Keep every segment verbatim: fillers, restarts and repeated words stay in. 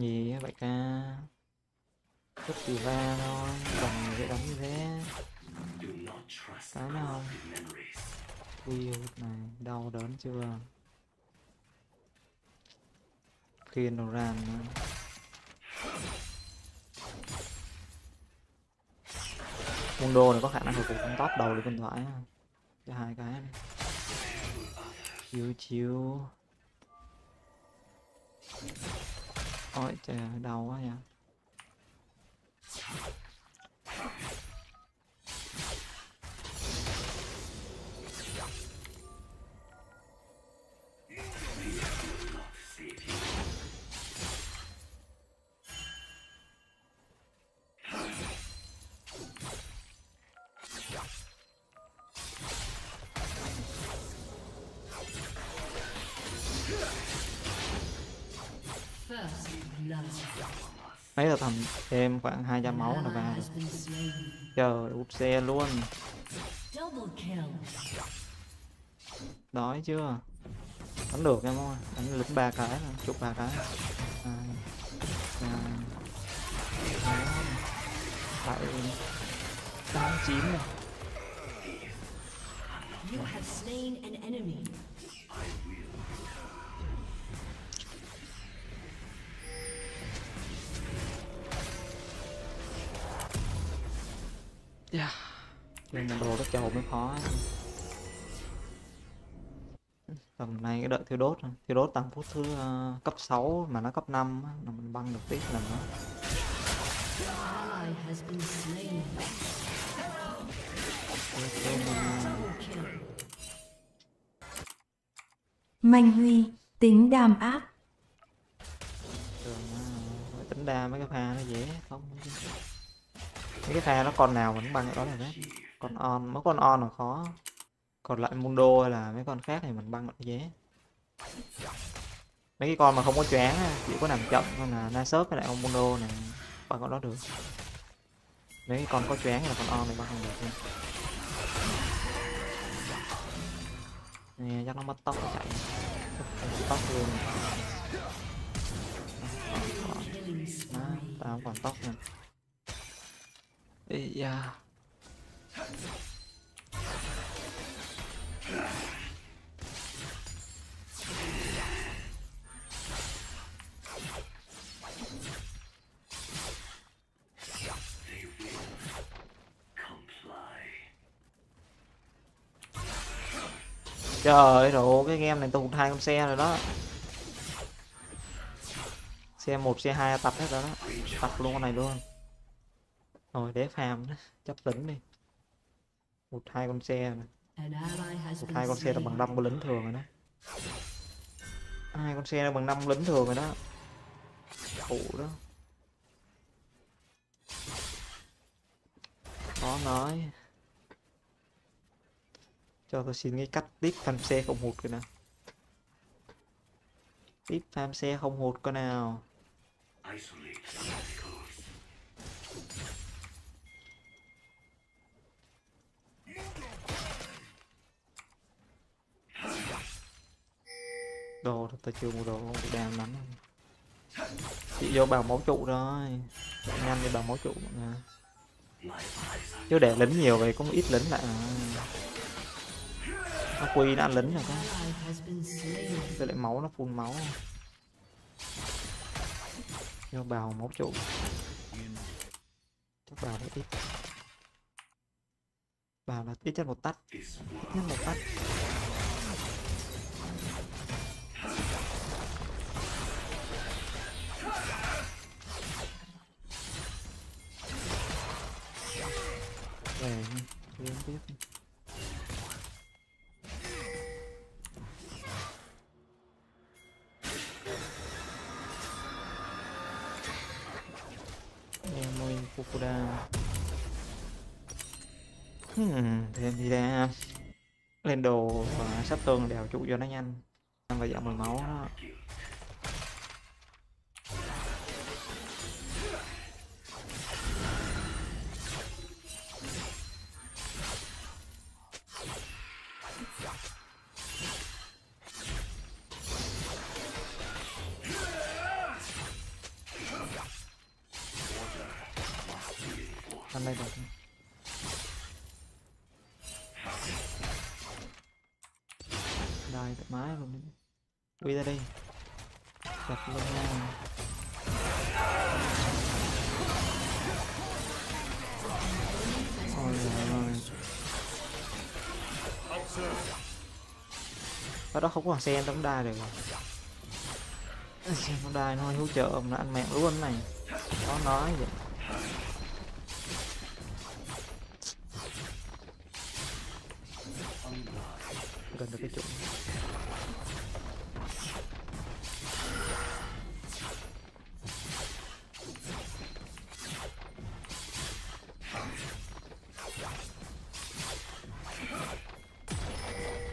gì vậy ta, rất kỳ va thôi, bằng dễ đóng như thế. Cái nào wheel này đau đớn chưa, khi nó ran nữa. Mundo này có khả năng hồi phục con top đầu được, con thoại cho hai cái này. Chiếu chiếu. Ôi trời đau quá nha. Đấy là thầm thêm khoảng hai trăm máu là vào rồi. Chờ úp xe luôn. Đói chưa? Đánh được em ơi, đánh lĩnh ba cái, chục ba cái. À, à, à, tám chín này. Yeah. Nên là đồ các chầu mới khó. Tầm này cái đợi thiêu đốt, thiêu đốt tăng phút thứ uh, cấp sáu mà nó cấp năm là mình băng được tiếp lần nữa. Mạnh Huy tính đam áp. Thường, uh, tính đam mấy cái pha nó dễ không? Cái pha nó con nào mình băng ở đó là hết. Con on, mấy con on là khó. Còn lại Mundo hay là mấy con khác thì mình băng ở dễ. Mấy cái con mà không có choáng chỉ có nằm chậm thôi là Nasert với lại ông Mundo này băng con đó được. Mấy cái con có choáng là con on này băng không được. Nè chắc nó mất tóc chạy. Mất tóc luôn. Má, tao không còn tóc nè. Yeah. Trời ơi, cái game này tôi hụt hai con xe rồi đó. Xe một, xe hai tập hết rồi đó. Tập luôn con này luôn. Rồi để phàm đó, chấp lính đi. Một hai con xe này. Một hai con xe là bằng năm con lính thường rồi đó. Hai con xe là bằng năm lính thường rồi đó. Khổ đó. Khó nói. Cho tôi xin cái cách tiếp phàm xe không hụt kìa nào. Tiếp phàm xe không hụt coi nào. Đồ thật ta chưa mua đồ không bị đam lắm. Chị vô bào máu trụ rồi. Nhanh đi bào máu trụ mọi người. Chứ để lính nhiều vậy có ít lính lại à. Nó quy nó ăn lính rồi cái. Với lại máu nó phun máu. Vô bào máu trụ. Chắc bào nó ít. Bào là ít nhất một tắt. Nhất một tắt. Để liên tiếp. Em Fukuda. Hmm, thêm gì ra. Lên đồ và sắp tương đèo trụ cho nó nhanh. Và dạng mười máu đó. อะไรแบบนี้ได้แต่ไม้ผมนี่วิ่งได้จับลงมาโอ้ยvà đó không còn xe đóng đai được rồi. Xe đóng đai nó hỗ trợ ông là ăn mẹ luôn này. Nó nói vậy. Gần được cái chỗ.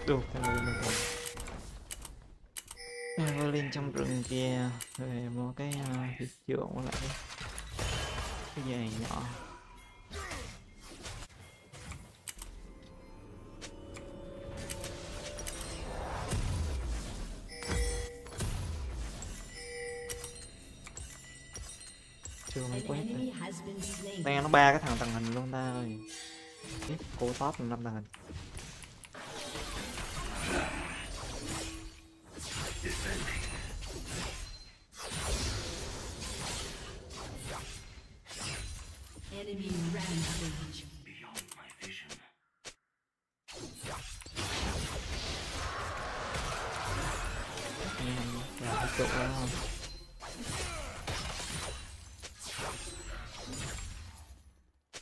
Được rồi, lên trong rừng kia về một cái thịt dưỡng lại cái giày nhỏ. Chưa mới quét rồi. Đang nó ba cái thằng tàng hình luôn ta ơi. Cổ top năm tàng hình.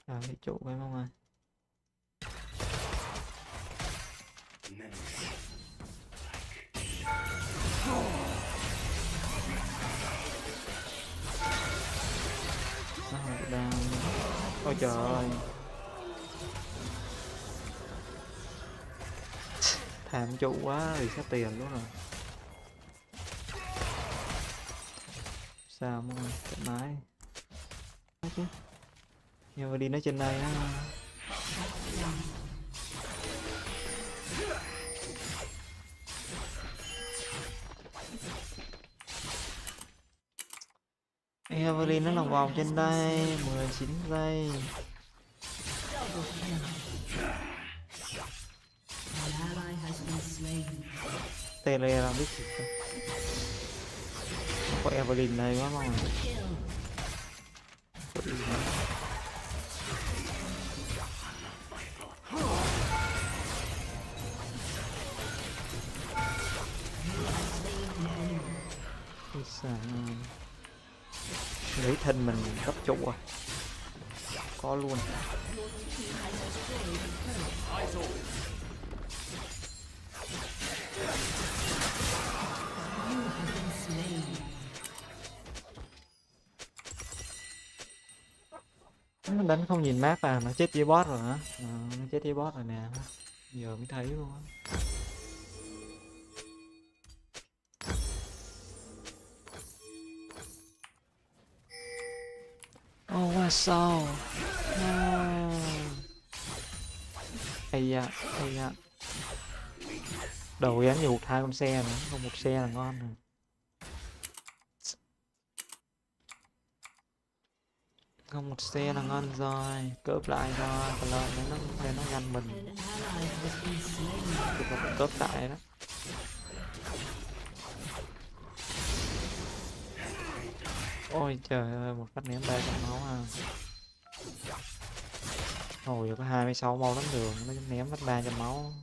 Làm cái chỗ với mong ơi. Ôi trời ơi. Thảm trụ quá thì sẽ tiền luôn rồi. Sao mọi người thoải mái nói chứ nhưng mà đi nó trên đây á Evelyn nó lòng vòng trên đây mười chín giây tele làm biết gì không? Có Evelyn này quá mọi người. Lấy thân mình cấp trụ rồi. Có luôn. Nó đánh không nhìn map à, nó chết với boss rồi hả? À, nó chết với boss rồi nè. Giờ mới thấy luôn á. Oh wow sao? No. Ây da, ây da. Đầu dám nhụt hai con xe nữa, còn một xe là ngon rồi. Không một xe là ngon rồi, cướp lại rồi, còn lợi nó nó nó gần mình. Thì còn cướp lại đó. Ôi trời ơi, một phát ném ba trăm máu à. Hồi giờ có hai mươi sáu máu lắm đường, nó ném phát ba trăm máu.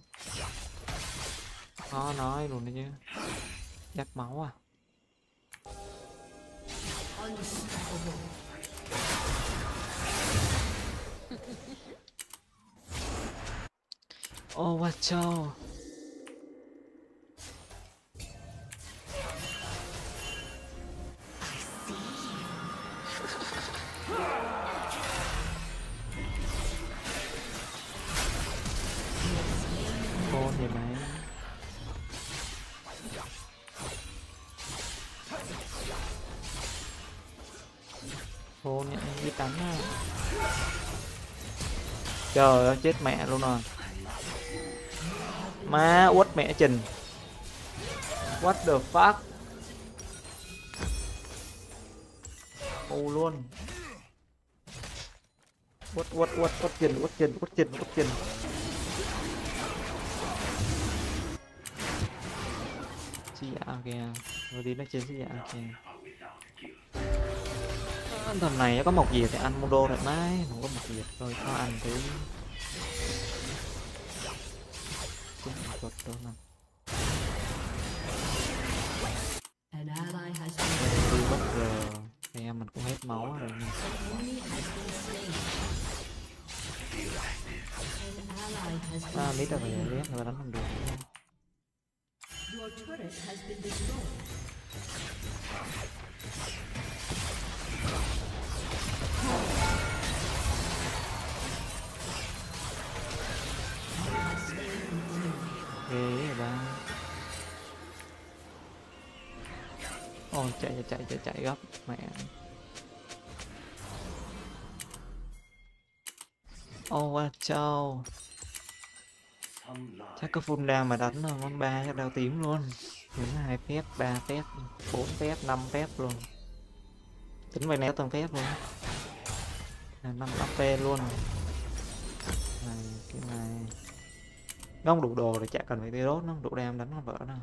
Khó nói luôn đấy chứ. Dắt máu à. Oh watch out. Cô thì mày. Cô nhận đi tắm à. Trời ơi chết mẹ luôn rồi. Má uất mẹ trình. What the fuck. Ô luôn. What what what what tiền what tiền what tiền what tiền chị ạ kìa, vừa đi nó chiến sĩ ạ kìa. À, thằng này nó có mọc gì thì ăn Mundo thật đấy, không có mọc gì thôi cho ăn thế. Tôi bất ngờ em mình cũng hết máu rồi nha. À, biết là phải biết là đánh không được. Your turret has been destroyed. Ghê ba. Ôi chạy chạy chạy chạy gấp mẹ. Ô à chào. Chắc có phun đao mà đánh là món ba đao tím luôn. Đến hai phép, ba phép, bốn phép, năm phép luôn. Tính vậy nè toàn phép luôn. năm ép pê luôn. Này cái này. Nó không đủ đồ rồi chả cần phải tiêu đốt, nó không đủ đam đánh con vợ đâu.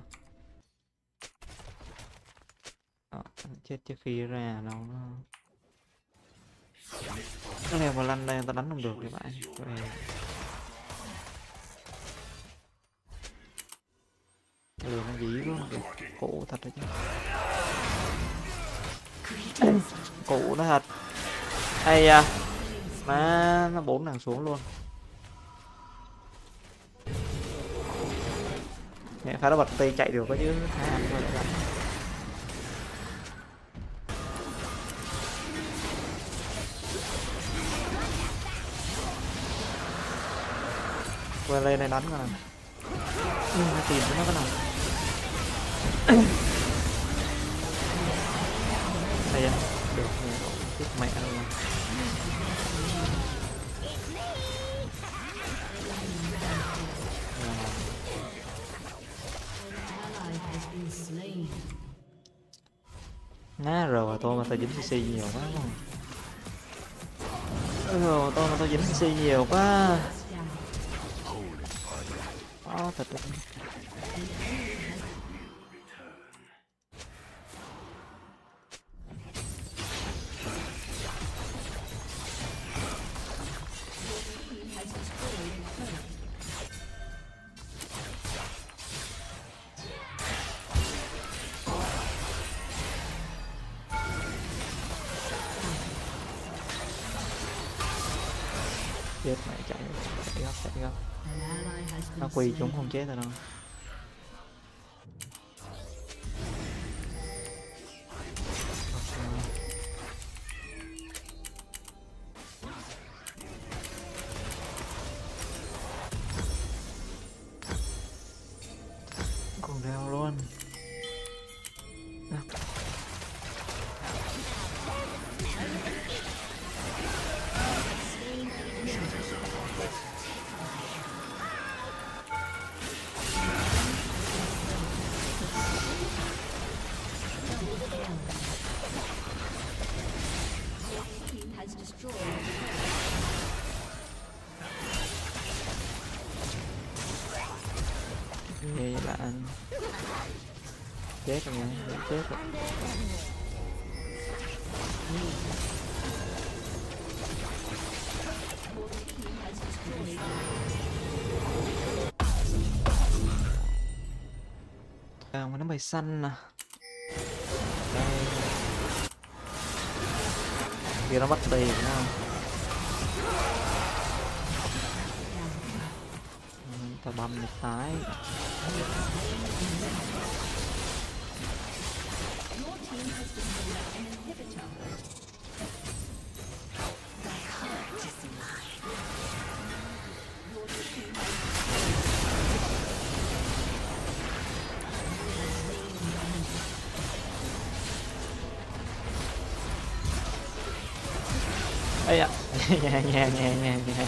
Đó, chết trước khi ra đâu nó. Nó leo vào lăn đây người ta đánh không được thì vậy. Lừa nó dí luôn, cổ thật đấy chứ. Cổ nó thật. Hay à. Má, nó bốn nàng xuống luôn. Mẹ khá là bật tay chạy được có chứ. Khá thôi đã. Qua lên này đánh rồi. Nhưng mà tìm nó có nào. Đây à, được nè, chết mẹ luôn. Ná rồi tôi mà tao dính xê xê nhiều quá. Rồi tôi mà tao dính xê xê nhiều quá. Ó thật lắm. Chết mẹ chạy, chạy gấp, chạy gấp. Nó quỳ chúng không chết rồi đâu. Còn đeo luôn. Vậy là anh chết rồi nha, chết rồi. À, nó mày xanh nè. Kìa nó bắt tiền đúng không? Tao băm một cái. Ây da, nha nha nha nha nha.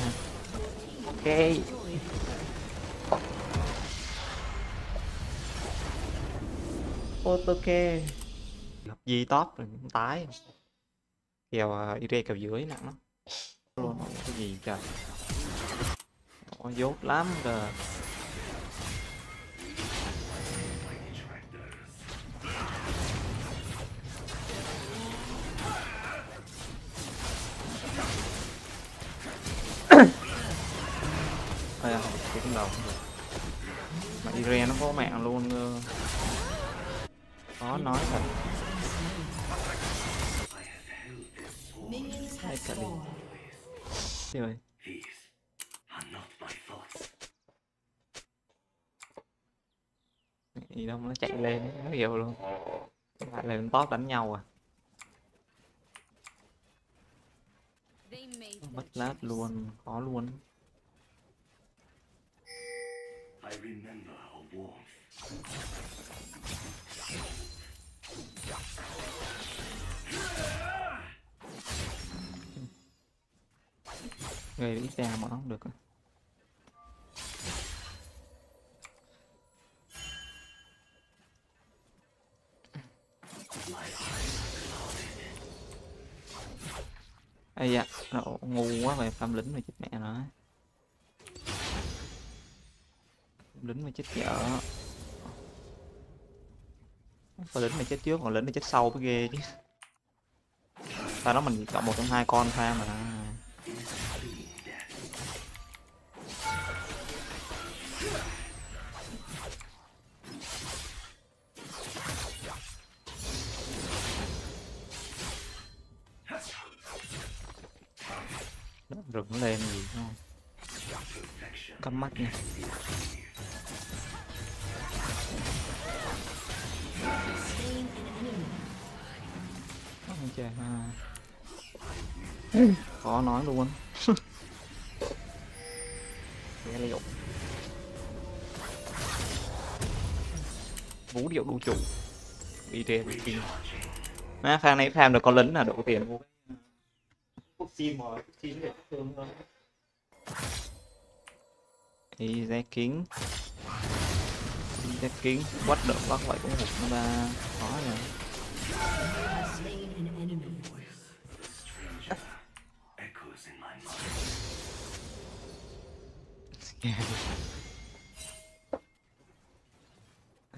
Ok. Ok gặp gì top rồi tái kèo Irelia kèo dưới nặng lắm. luôn, không có gì trời. Con dốt lắm kìa. Ê, cũng đầu mà Irelia nó có mạng luôn, khó nói thật. Hay cả đi. Rồi. Gì đâu nó chạy lên nó nhiều luôn. Lại lên top đánh nhau à. Mất lát luôn, khó luôn. I remember her warmth. Người đi xe mà nó không được. Ây da, nó ngu quá vậy, farm lính mà chết mẹ nó. Lính mà chết chợ, còn lính mà chết trước, còn lính mà chết sau mới ghê chứ. Sau đó mình chọn một trong hai con thôi mà. Đó, rừng nó lên gì không? Cắm mắt nha. Trời ơi, khó nói luôn. Nghe liệu vũ điệu đủ chủ đi trên đi má pha này pha được con lính là đủ tiền mua sim rồi, sim để thương hơn đi ra kính đi ra kính quát đỡ bác vậy cũng được, nó ba khó rồi.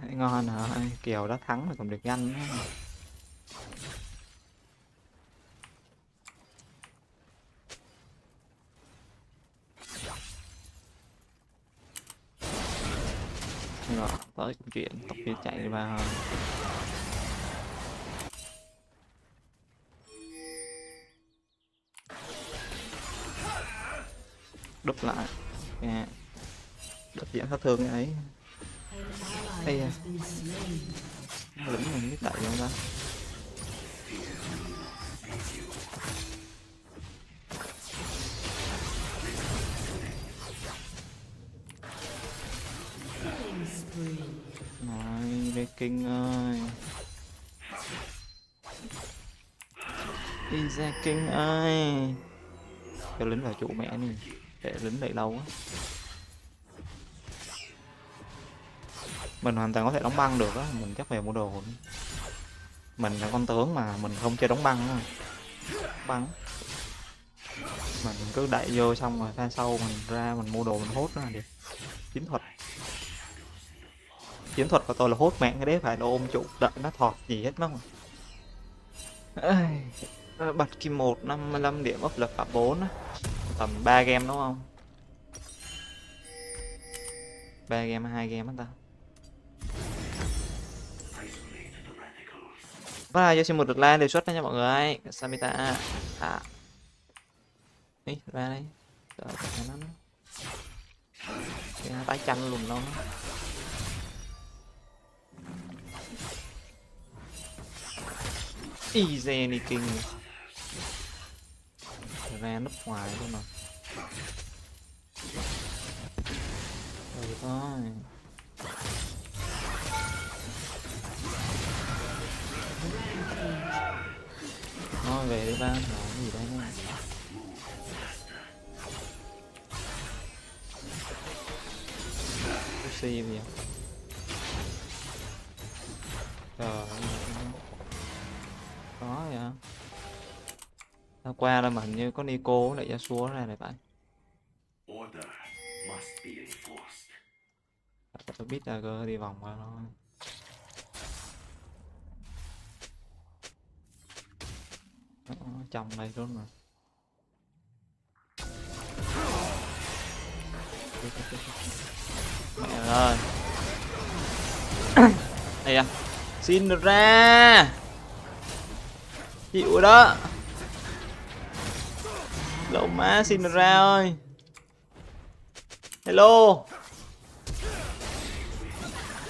Ngon hả? Kiều đã thắng rồi còn được nhanh nữa. Rồi, tới chuyện tộc kia chạy vào. Đúp lại yeah. Đúp diễn sát thương cái ấy. Ây da à. Lĩnh mình biết tại không ta. Này, Lê Kinh ơi, đi ra Kinh ơi. Cho lính vào trụ mẹ này. Để lính đợi lâu á. Mình hoàn toàn có thể đóng băng được á, mình chắc về mua đồ. Mình là con tướng mà mình không chơi đóng băng á. Băng. Mình cứ đẩy vô xong rồi pha sau mình ra mình mua đồ mình hốt nó là được. Chiến thuật. Chiến thuật của tôi là hốt mạng cái đấy, phải đồ ôm trụ đợi nó thọt gì hết mất rồi. Bật kim một năm mươi lăm điểm up là phạm bốn á. Tầm ba game đúng không? ba game hai game á ta. Bắt đầu cho xin một lượt like đề xuất nha mọi người. Samita à. Ý, ra đây. Trời ơi, nó nó. Kìa, tái chanh lùm nó. Easy đi kinh. Ra núp ngoài luôn mà. Rồi thôi. Thôi về đi ba, làm gì đây nữa. Xì gì vậy? Trời ơi. Có vậy. Hôm qua là mà hình như có Nico lại ra xuống này này bạn. Tôi biết là cơ đi vòng qua nó. Nó trong đây luôn mà. Mẹ ơi. Đây à. Xin ra. Chịu đó. Lậu má xin ra ơi. Hello.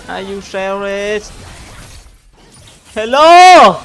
Are you serious? Hello.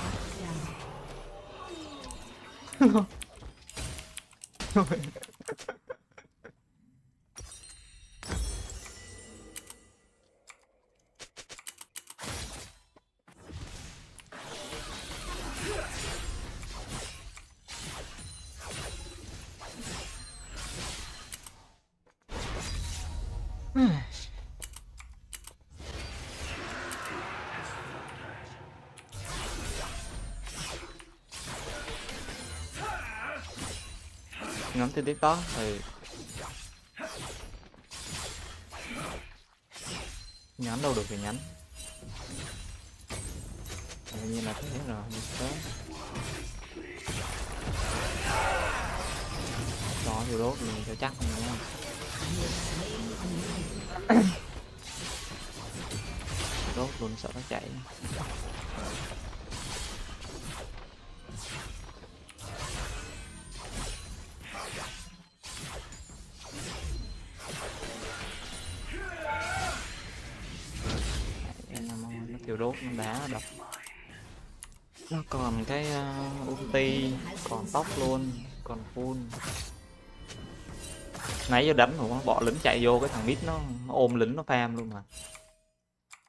Ngắm trên TikTok thì nhắn đâu được thì nhắn, hình như là thế rồi. Đó thì đốt mình cho chắc không nha. Đốt luôn sợ nó chạy. Đốt nó đá đập, nó còn cái uh, ulti, còn tóc luôn, còn full. Nãy giờ đánh nó bỏ lính chạy vô, cái thằng mít nó, nó ôm lính nó farm luôn mà.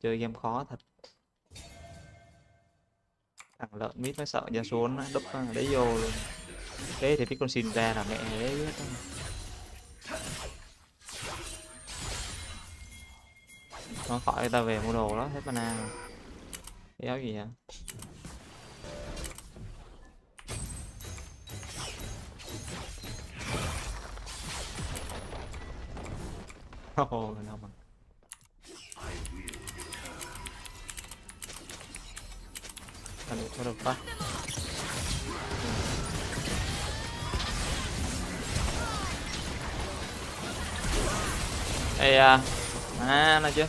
Chơi game khó thật. Thằng lợn mít nó sợ ra xuống nó đúp đấy vô luôn. Thế thì biết con xin ra là mẹ đấy biết. Nó khỏi ta về mua đồ đó hết mana. Cái áo gì hả? Oh, no, man. Anh được có được phát. Ê à, à nó chứ.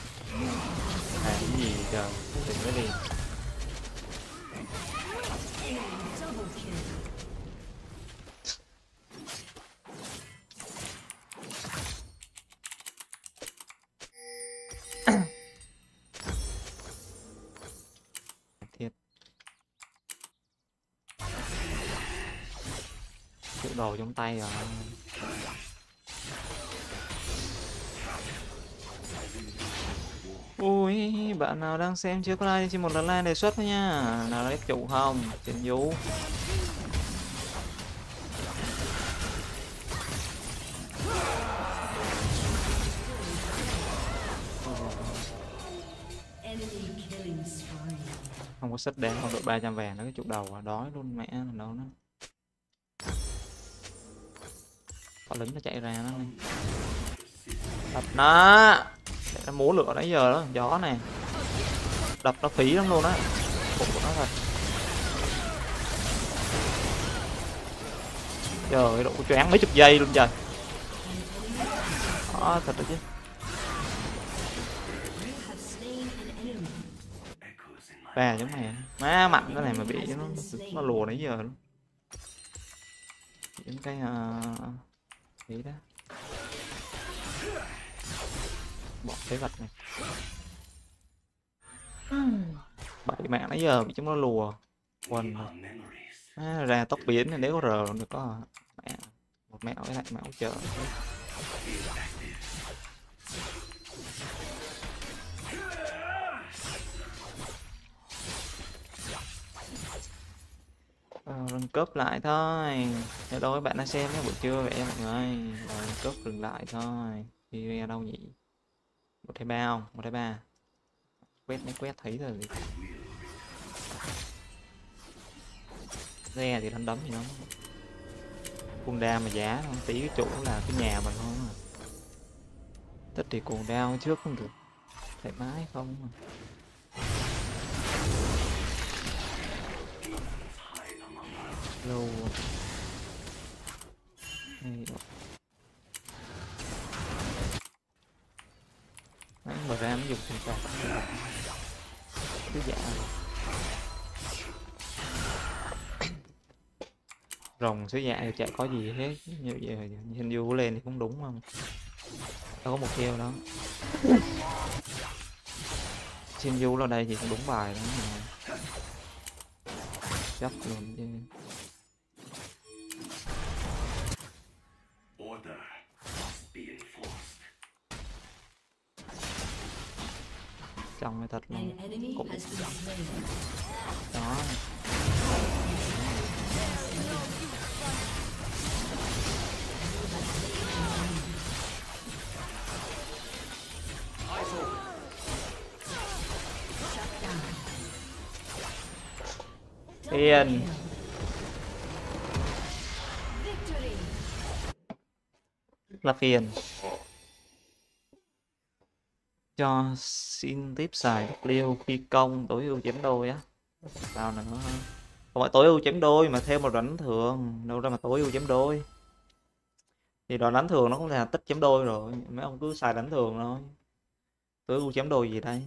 À, cái gì trời, đừng có đi. Đồ trong tay rồi. Ui, bạn nào đang xem chưa có like xin một lần like đề xuất nha. Nào đấy chủ không? Trên vũ. Không có sách đen, không được ba trăm vàng nữa, cái chục đầu đói luôn mẹ đâu nó. Lính nó chạy ra nó đập nó, nó múa lửa nãy giờ đó, gió này đập nó phí lắm luôn á, phục của nó thật. Trời độ choáng mấy chục giây luôn trời, đó thật rồi chứ. Bà giống này má mạnh cái này mà bị nó nó lùa nãy giờ luôn. Những cái uh, ý đó bỏ cái vật này bảy mạng nãy giờ bị chúng nó lùa quần à, ra tóc biến này nếu có rờ được có mẹ một mẹo cái lại mẹo chợ rừng cướp lại thôi. Hello các bạn đã xem nhé, buổi trưa vậy mọi người. Rừng cướp rừng lại thôi. Đi ra đâu nhỉ? Một hai ba không? Một hai ba. Quét mấy quét thấy rồi. Re thì đánh đấm gì lắm. cuồng đao mà giá không tí cái chỗ là cái nhà mình không à. Tất thì cuồng đao trước không được thoải mái không à. Lâu đấy mà ra nó dùng tiền bạc cứ dạ rồng sứ dạ thì chả có gì hết, như vậy hình như lên thì cũng đúng không, đâu có mục tiêu đó. Xin du là đây thì cũng đúng bài đó mà. Chắc luôn chứ. Chồng này thật luôn cũng đó. Yên là phiền cho xin tiếp xài các liêu phi công tối ưu chém đôi á, sao nữa không phải tối ưu chém đôi mà thêm một đánh thường, đâu ra mà tối ưu chém đôi thì đó đánh thường nó cũng là tích chém đôi rồi, mấy ông cứ xài đánh thường thôi, tối ưu chém đôi gì đây.